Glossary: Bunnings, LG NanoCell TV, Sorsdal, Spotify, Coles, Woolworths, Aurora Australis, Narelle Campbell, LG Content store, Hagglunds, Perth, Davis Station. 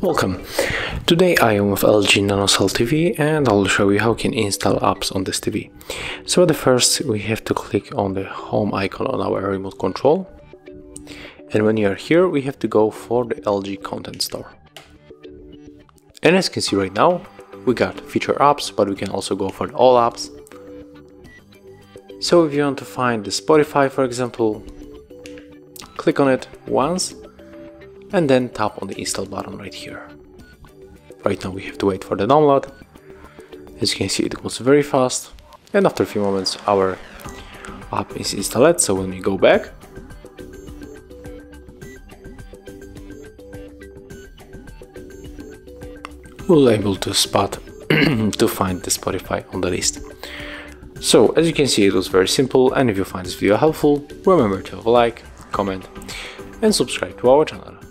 Welcome! Today I am with LG NanoCell TV and I'll show you how you can install apps on this TV. So at the first we have to click on the home icon on our remote control, and when you are here we have to go for the LG Content Store. And as you can see right now we got feature apps, but we can also go for all apps. So if you want to find the Spotify, for example, click on it once and then tap on the install button right here. Right now we have to wait for the download. As you can see, it goes very fast, and after a few moments our app is installed. So when we go back, we'll able to find the Spotify on the list. So as you can see, it was very simple, and if you find this video helpful, remember to have a like, comment and subscribe to our channel.